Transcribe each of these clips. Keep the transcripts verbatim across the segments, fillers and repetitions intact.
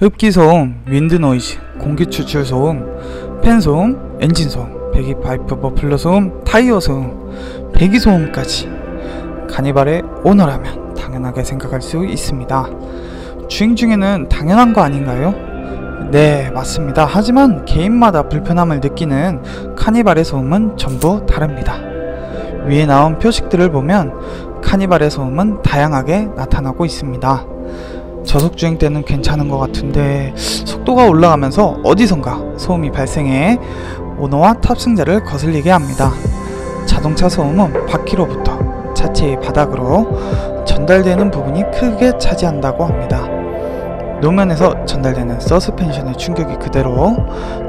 흡기소음, 윈드노이즈, 공기추출소음, 팬소음, 엔진소음, 배기파이프 머플러 소음, 타이어소음, 배기소음까지 카니발에 오너라면 당연하게 생각할 수 있습니다. 주행 중에는 당연한 거 아닌가요? 네, 맞습니다. 하지만 개인마다 불편함을 느끼는 카니발의 소음은 전부 다릅니다. 위에 나온 표식들을 보면 카니발의 소음은 다양하게 나타나고 있습니다. 저속주행 때는 괜찮은 것 같은데 속도가 올라가면서 어디선가 소음이 발생해 오너와 탑승자를 거슬리게 합니다. 자동차 소음은 바퀴로부터 차체의 바닥으로 전달되는 부분이 크게 차지한다고 합니다. 노면에서 전달되는 서스펜션의 충격이 그대로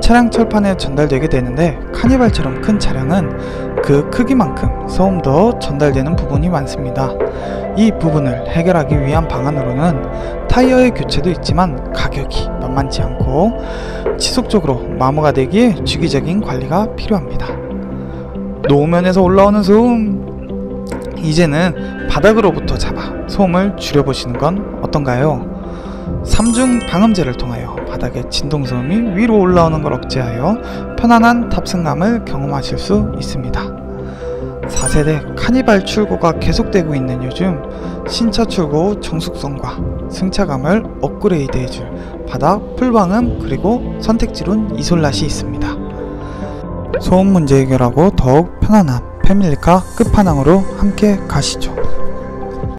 차량 철판에 전달되게 되는데, 카니발처럼 큰 차량은 그 크기만큼 소음도 전달되는 부분이 많습니다. 이 부분을 해결하기 위한 방안으로는 타이어의 교체도 있지만 가격이 만만치 않고 지속적으로 마모가 되기에 주기적인 관리가 필요합니다. 노면에서 올라오는 소음, 이제는 바닥으로부터 잡아 소음을 줄여보시는 건 어떤가요? 삼중 방음제를 통하여 바닥의 진동소음이 위로 올라오는 걸 억제하여 편안한 탑승감을 경험하실 수 있습니다. 사 세대 카니발 출고가 계속되고 있는 요즘, 신차 출고 후 정숙성과 승차감을 업그레이드해줄 바닥 풀방음, 그리고 선택지론 이솔랏이 있습니다. 소음 문제 해결하고 더욱 편안한 패밀리카 끝판왕으로 함께 가시죠.